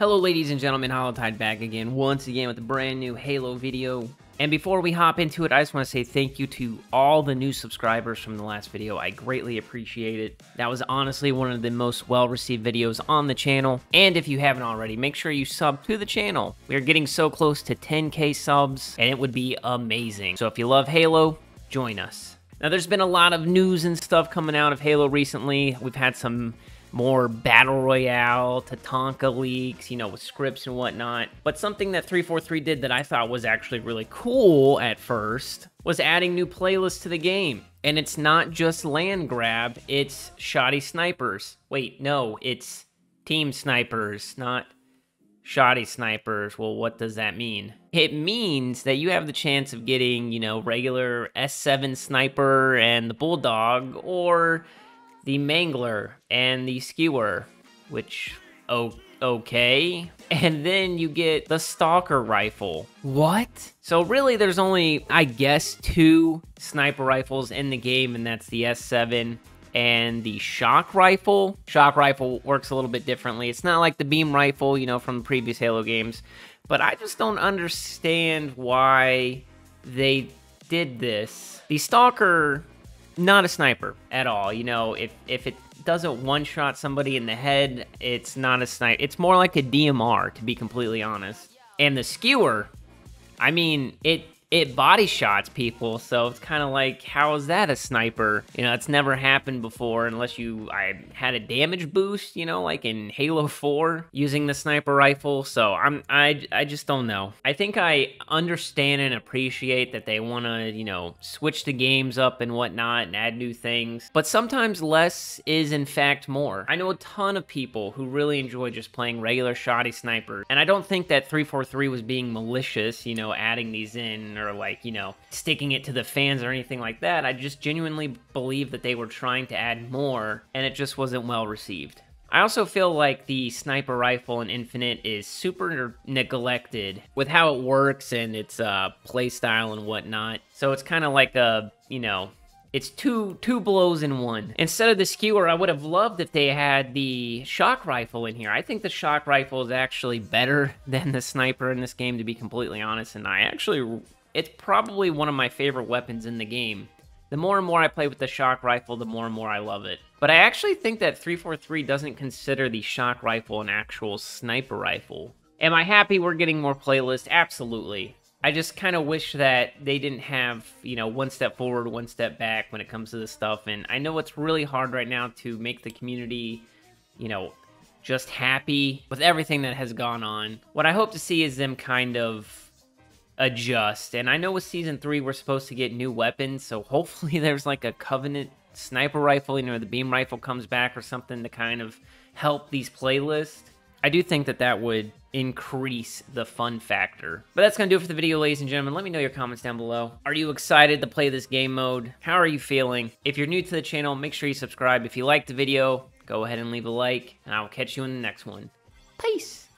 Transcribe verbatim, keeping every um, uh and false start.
Hello ladies and gentlemen, Hollowtide back again, once again with a brand new Halo video. And before we hop into it, I just want to say thank you to all the new subscribers from the last video. I greatly appreciate it. That was honestly one of the most well-received videos on the channel. And if you haven't already, make sure you sub to the channel. We are getting so close to ten K subs, and it would be amazing. So if you love Halo, join us. Now there's been a lot of news and stuff coming out of Halo recently. We've had some more Battle Royale, Tatanka leaks, you know, with scripts and whatnot. But something that three forty-three did that I thought was actually really cool at first was adding new playlists to the game. And it's not just land grab, it's shoddy snipers. Wait, no, it's team snipers, not shoddy snipers. Well, what does that mean? It means that you have the chance of getting, you know, regular S seven sniper and the bulldog, or the mangler and the skewer, which, oh, okay. And then you get the stalker rifle. What? So really there's only, I guess, two sniper rifles in the game, and that's the S seven and the shock rifle. Shock rifle works a little bit differently. It's not like the beam rifle, you know, from the previous Halo games. But I just don't understand why they did this. The stalker, not a sniper at all. You know, if if it doesn't one-shot somebody in the head, it's not a sniper. It's more like a D M R, to be completely honest. And the skewer, I mean, it it body shots people, so it's kind of like, how is that a sniper? You know, it's never happened before unless you I had a damage boost, you know, like in Halo four using the sniper rifle. So I'm I I just don't know. I think I understand and appreciate that they want to, you know, switch the games up and whatnot and add new things, but sometimes less is in fact more. I know a ton of people who really enjoy just playing regular shoddy snipers, and I don't think that three forty-three was being malicious, you know, adding these in, or like, you know, sticking it to the fans or anything like that. I just genuinely believe that they were trying to add more, and it just wasn't well received. I also feel like the sniper rifle in Infinite is super neglected with how it works and its uh, play style and whatnot. So it's kind of like a, you know, it's two two blows in one. Instead of the skewer, I would have loved if they had the shock rifle in here. I think the shock rifle is actually better than the sniper in this game, to be completely honest, and I actually... it's probably one of my favorite weapons in the game. The more and more I play with the shock rifle, the more and more I love it. But I actually think that three forty-three doesn't consider the shock rifle an actual sniper rifle. Am I happy we're getting more playlists? Absolutely. I just kind of wish that they didn't have, you know, one step forward, one step back when it comes to this stuff. And I know it's really hard right now to make the community, you know, just happy with everything that has gone on. What I hope to see is them kind of adjust. And I know with season three we're supposed to get new weapons, so hopefully there's like a Covenant sniper rifle, you know, the beam rifle comes back or something to kind of help these playlists. I do think that that would increase the fun factor. But that's gonna do it for the video, ladies and gentlemen. Let me know your comments down below. Are you excited to play this game mode? How are you feeling? If you're new to the channel, make sure you subscribe. If you liked the video, go ahead and leave a like, and I'll catch you in the next one. Peace.